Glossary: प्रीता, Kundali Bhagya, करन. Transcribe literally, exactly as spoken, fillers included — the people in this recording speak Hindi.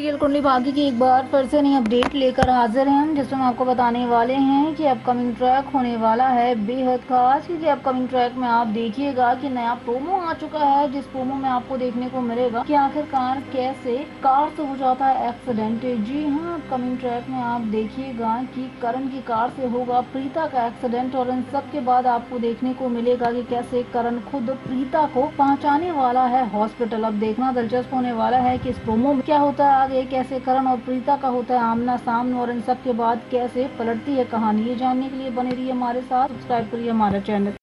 कुंडली भाग्य की एक बार फिर से नई अपडेट लेकर हाजिर हैं हम, जिसमें आपको बताने वाले हैं कि अपकमिंग ट्रैक होने वाला है बेहद खास, क्योंकि अपकमिंग ट्रैक में आप देखिएगा कि नया प्रोमो आ चुका है, जिस प्रोमो में आपको देखने को मिलेगा कि आखिरकार कैसे कार से हो जाता है एक्सीडेंट। जी हाँ, अपकमिंग ट्रैक में आप देखिएगा कि करन की कार से होगा प्रीता का एक्सीडेंट, और इन सब के बाद आपको देखने को मिलेगा कि कैसे करन खुद प्रीता को पहुँचाने वाला है हॉस्पिटल। अब देखना दिलचस्प होने वाला है कि इस प्रोमो में क्या होता है आगे, कैसे करन और प्रीता का होता है आमना सामना, और इन सब के बाद कैसे पलटती है कहानी। ये जानने के लिए बने रहिए हमारे साथ, सब्सक्राइब करिए हमारा चैनल।